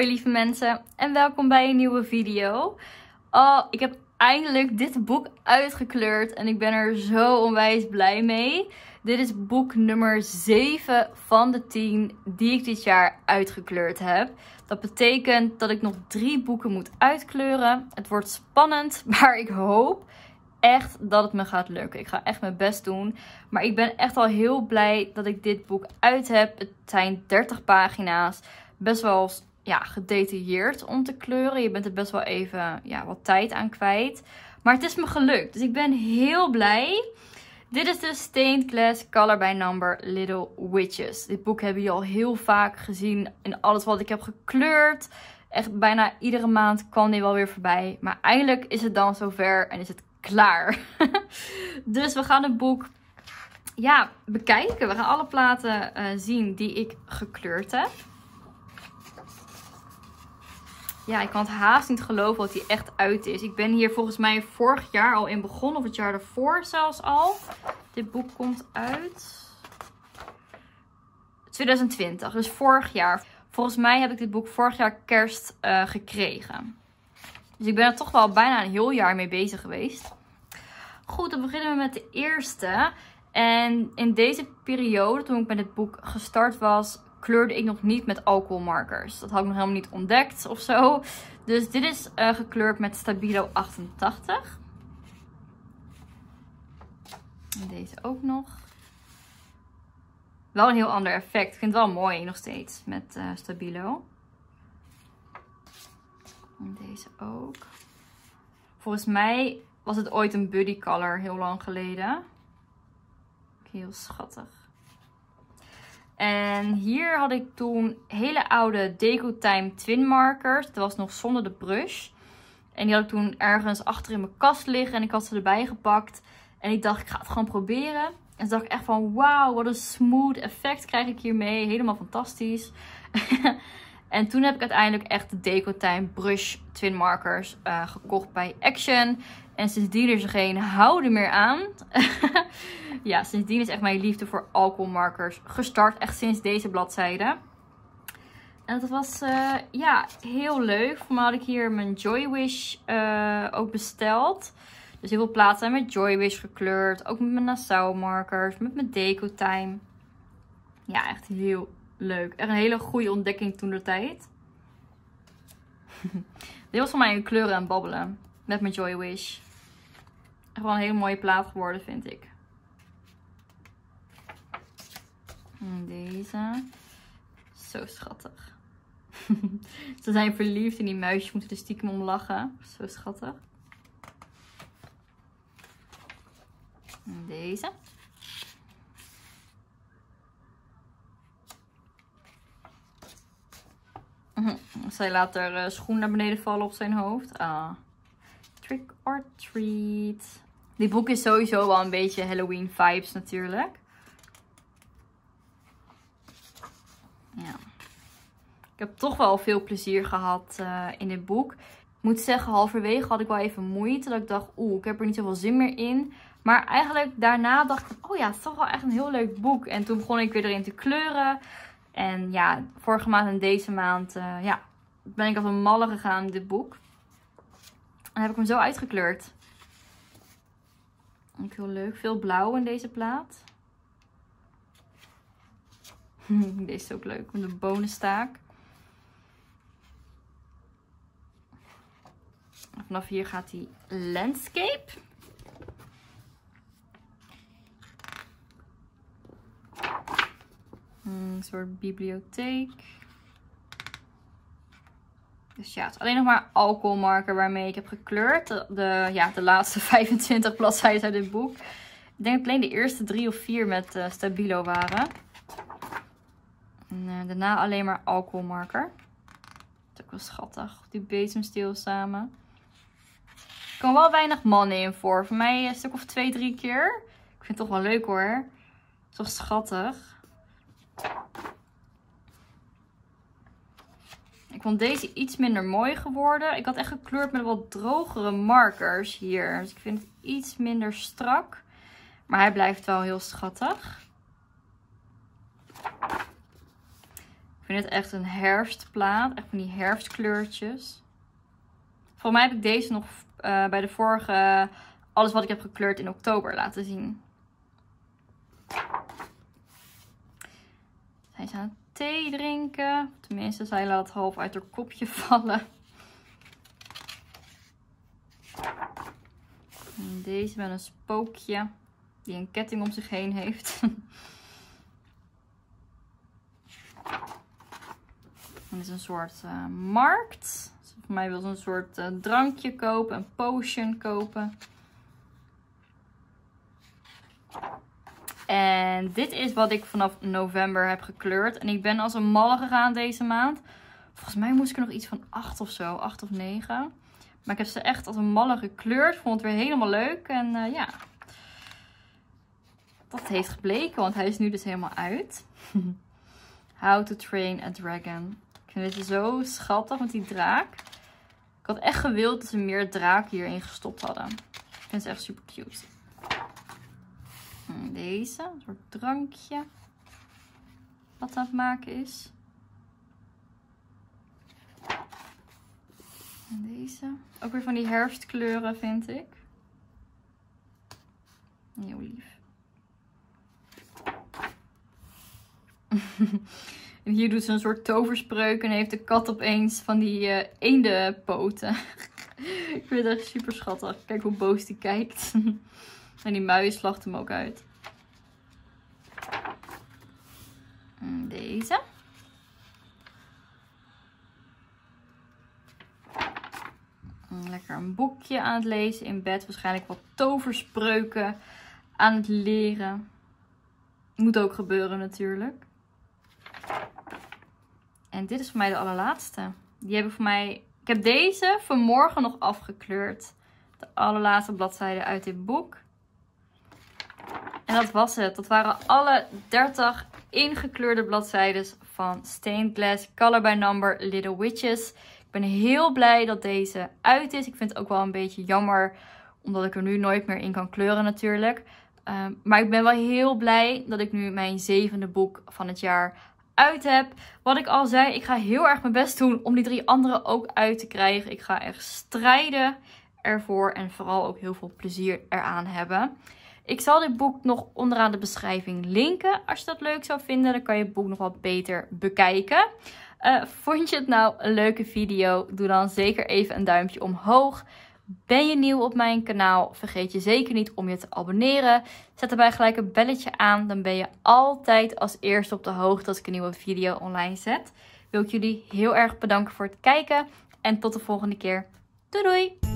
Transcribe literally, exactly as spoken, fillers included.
Hoi lieve mensen en welkom bij een nieuwe video. Oh, ik heb eindelijk dit boek uitgekleurd en ik ben er zo onwijs blij mee. Dit is boek nummer zeven van de tien die ik dit jaar uitgekleurd heb. Dat betekent dat ik nog drie boeken moet uitkleuren. Het wordt spannend, maar ik hoop echt dat het me gaat lukken. Ik ga echt mijn best doen. Maar ik ben echt al heel blij dat ik dit boek uit heb. Het zijn dertig pagina's. Best wel ja, gedetailleerd om te kleuren. Je bent er best wel even ja, wat tijd aan kwijt. Maar het is me gelukt. Dus ik ben heel blij. Dit is de Stained Glass Color by Number Little Witches. Dit boek hebben jullie al heel vaak gezien in alles wat ik heb gekleurd. Echt bijna iedere maand kwam dit wel weer voorbij. Maar eindelijk is het dan zover en is het klaar. Dus we gaan het boek ja, bekijken. We gaan alle platen uh, zien die ik gekleurd heb. Ja, ik kan het haast niet geloven dat hij echt uit is. Ik ben hier volgens mij vorig jaar al in begonnen. Of het jaar daarvoor zelfs al. Dit boek komt uit twintig twintig. Dus vorig jaar. Volgens mij heb ik dit boek vorig jaar kerst uh, gekregen. Dus ik ben er toch wel bijna een heel jaar mee bezig geweest. Goed, dan beginnen we met de eerste. En in deze periode, toen ik met dit boek gestart was, kleurde ik nog niet met alcoholmarkers. Dat had ik nog helemaal niet ontdekt of zo. Dus dit is uh, gekleurd met Stabilo achtentachtig. En deze ook nog. Wel een heel ander effect. Ik vind het wel mooi nog steeds met uh, Stabilo. En deze ook. Volgens mij was het ooit een buddy color heel lang geleden. Heel schattig. En hier had ik toen hele oude Decotime Twin Markers. Dat was nog zonder de brush. En die had ik toen ergens achter in mijn kast liggen. En ik had ze erbij gepakt. En ik dacht, ik ga het gewoon proberen. En toen dacht ik echt van, wauw, wat een smooth effect krijg ik hiermee. Helemaal fantastisch. En toen heb ik uiteindelijk echt de Decotime Brush Twin Markers uh, gekocht bij Action. En sindsdien is er geen houden meer aan. Ja, sindsdien is echt mijn liefde voor alcoholmarkers gestart. Echt sinds deze bladzijde. En dat was uh, ja, heel leuk. Voor mij had ik hier mijn Joywish uh, ook besteld. Dus heel veel platen zijn met Joywish gekleurd. Ook met mijn Nassau markers. Met mijn Decotime. Ja, echt heel leuk. Echt een hele goede ontdekking toen de tijd. Dit was voor mij een kleuren en babbelen. Met mijn Joywish. Echt wel een hele mooie plaat geworden, vind ik. En deze. Zo schattig. Ze zijn verliefd en die muisjes moeten er stiekem om lachen. Zo schattig. En deze. Zij laat haar schoen naar beneden vallen op zijn hoofd. Ah. Trick or treat. Dit boek is sowieso wel een beetje Halloween vibes natuurlijk. Ja. Ik heb toch wel veel plezier gehad uh, in dit boek. Ik moet zeggen, halverwege had ik wel even moeite. Dat ik dacht, oeh, ik heb er niet zoveel zin meer in. Maar eigenlijk daarna dacht ik, oh ja, het is toch wel echt een heel leuk boek. En toen begon ik weer erin te kleuren. En ja, vorige maand en deze maand uh, ja, ben ik als een malle gegaan in dit boek. En heb ik hem zo uitgekleurd. Ook heel leuk. Veel blauw in deze plaat. Deze is ook leuk. Met een bonenstaak. Vanaf hier gaat die landscape. Een soort bibliotheek. Dus ja, het is alleen nog maar alcoholmarker waarmee ik heb gekleurd. De, de, ja, de laatste vijfentwintig bladzijden uit dit boek. Ik denk dat alleen de eerste drie of vier met uh, Stabilo waren. En uh, daarna alleen maar alcoholmarker. Dat is ook wel schattig. Die bezemsteel samen. Er kwam wel weinig mannen in voor. Voor mij een stuk of twee, drie keer. Ik vind het toch wel leuk hoor. Het is toch schattig. Ik vond deze iets minder mooi geworden. Ik had echt gekleurd met wat drogere markers hier. Dus ik vind het iets minder strak. Maar hij blijft wel heel schattig. Ik vind dit echt een herfstplaat. Echt van die herfstkleurtjes. Volgens mij heb ik deze nog uh, bij de vorige uh, alles wat ik heb gekleurd in oktober laten zien. Zij is aan het thee drinken. Tenminste, zij laat half uit haar kopje vallen. En deze met een spookje die een ketting om zich heen heeft. Dit is een soort uh, markt. Dus voor mij wil ze een soort uh, drankje kopen, een potion kopen. En dit is wat ik vanaf november heb gekleurd. En ik ben als een malle gegaan deze maand. Volgens mij moest ik er nog iets van acht of zo, acht of negen. Maar ik heb ze echt als een malle gekleurd. Vond het weer helemaal leuk. En uh, ja, dat heeft gebleken, want hij is nu dus helemaal uit. How to Train a Dragon. Ik vind dit zo schattig met die draak. Ik had echt gewild dat ze meer draak hierin gestopt hadden. Ik vind ze echt super cute. Deze, een soort drankje. Wat aan het maken is. En deze. Ook weer van die herfstkleuren vind ik. Heel lief. En hier doet ze een soort toverspreuk en heeft de kat opeens van die uh, eendenpoten. Ik vind het echt super schattig. Kijk hoe boos die kijkt. En die muis slacht hem ook uit. Deze. Lekker een boekje aan het lezen in bed. Waarschijnlijk wat toverspreuken aan het leren. Moet ook gebeuren natuurlijk. En dit is voor mij de allerlaatste. Die heb ik voor mij... Ik heb deze vanmorgen nog afgekleurd. De allerlaatste bladzijde uit dit boek. En dat was het. Dat waren alle dertig ingekleurde bladzijden van Stained Glass Color by Number Little Witches. Ik ben heel blij dat deze uit is. Ik vind het ook wel een beetje jammer, omdat ik er nu nooit meer in kan kleuren natuurlijk. Um, maar ik ben wel heel blij dat ik nu mijn zevende boek van het jaar uit heb. Wat ik al zei, ik ga heel erg mijn best doen om die drie andere ook uit te krijgen. Ik ga echt strijden ervoor en vooral ook heel veel plezier eraan hebben. Ik zal dit boek nog onderaan de beschrijving linken. Als je dat leuk zou vinden, dan kan je het boek nog wat beter bekijken. Uh, vond je het nou een leuke video? Doe dan zeker even een duimpje omhoog. Ben je nieuw op mijn kanaal? Vergeet je zeker niet om je te abonneren. Zet daarbij gelijk een belletje aan. Dan ben je altijd als eerste op de hoogte als ik een nieuwe video online zet. Wil ik jullie heel erg bedanken voor het kijken. En tot de volgende keer. Doei doei!